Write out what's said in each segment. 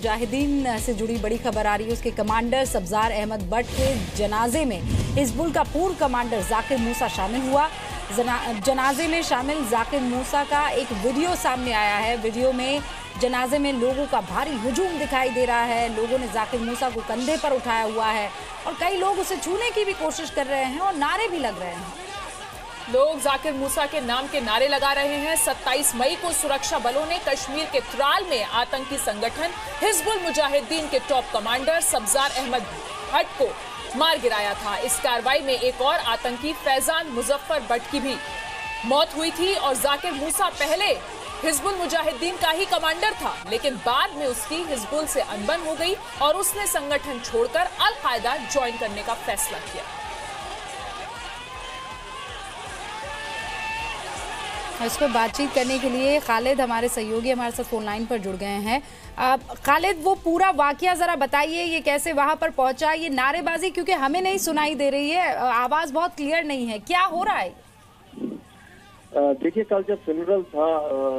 मुजाहिदीन से जुड़ी बड़ी खबर आ रही है। उसके कमांडर सब्ज़ार अहमद भट्ट के जनाजे में हिज़्बुल का पूर्व कमांडर ज़ाकिर मूसा शामिल हुआ। जनाजे में शामिल ज़ाकिर मूसा का एक वीडियो सामने आया है। वीडियो में जनाजे में लोगों का भारी हुजूम दिखाई दे रहा है। लोगों ने ज़ाकिर मूसा को कंधे पर उठाया हुआ है और कई लोग उसे छूने की भी कोशिश कर रहे हैं और नारे भी लग रहे हैं। लोग ज़ाकिर मूसा के नाम के नारे लगा रहे हैं। 27 मई को सुरक्षा बलों ने कश्मीर के त्राल में आतंकी संगठन हिज़्बुल मुजाहिदीन के टॉप कमांडर सब्ज़ार अहमद भट्ट को मार गिराया था। इस कार्रवाई में एक और आतंकी फैजान मुजफ्फर भट्ट की भी मौत हुई थी। और ज़ाकिर मूसा पहले हिज़्बुल मुजाहिदीन का ही कमांडर था, लेकिन बाद में उसकी हिज़्बुल से अनबन हो गई और उसने संगठन छोड़कर अलकायदा ज्वाइन करने का फैसला किया। इस पर बातचीत करने के लिए कालेद हमारे सहयोगी हमारे साथ फोन लाइन पर जुड़ गए हैं। कालेद, वो पूरा वाकया ज़रा बताइए, ये कैसे वहाँ पर पहुँचा, ये नारेबाजी क्योंकि हमें नहीं सुनाई दे रही है, आवाज़ बहुत क्लियर नहीं है, क्या हो रहा है? देखिए, कल जब फ्यूनरल था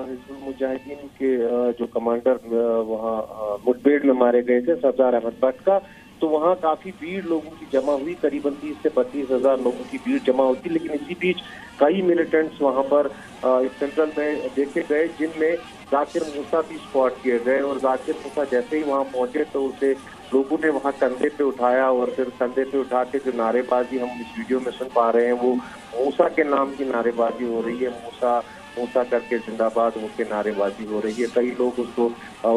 हिज़्बुल मुजाहिदीन के जो कमांडर वहाँ मुठभेड़ में मारे गए थे सब्ज़ार अहमद भट्ट का, तो वहाँ काफी भीड़ लोगों की जमा हुई, करीबन 30 से 32 हज़ार लोगों की भीड़ जमा होती। लेकिन इसी बीच कई मिलिटेंट्स वहाँ पर सेंट्रल में देखे गए, जिनमें ज़ाकिर मूसा भी स्पॉट किए गए। और ज़ाकिर मूसा जैसे ही वहाँ पहुंचे तो उसे लोगों ने वहाँ कंधे पे उठाया और फिर कंधे पे उठा के जो नारेबाजी हम इस वीडियो में सुन पा रहे हैं वो मूसा के नाम की नारेबाजी हो रही है। मूसा मूसा करके जिंदाबाद उसके नारेबाजी हो रही है। कई लोग उसको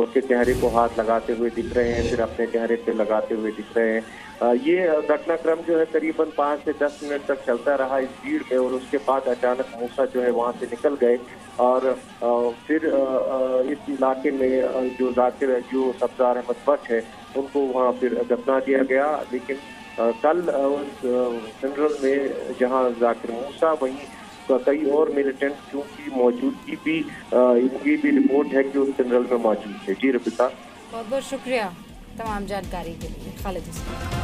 उसके चेहरे को हाथ लगाते हुए दिख रहे हैं, फिर अपने चेहरे पे लगाते हुए दिख रहे हैं। ये घटनाक्रम जो है करीबन 5 से 10 मिनट तक चलता रहा इस भीड़ में। और उसके बाद अचानक मूसा जो है वहाँ से निकल गए और फिर इस इलाके में जो ज़ाकिर जो सब्ज़ार अहमद भट्ट है उनको वहाँ फिर दफना दिया गया। लेकिन कल सेंट्रल में जहाँ ज़ाकिर मूसा वहीं कई और मिलिटेंट की मौजूदगी भी इनकी भी रिपोर्ट है कि उस सेंट्रल में मौजूद है। जी रफिका, बहुत बहुत शुक्रिया तमाम जानकारी के लिए खालिद।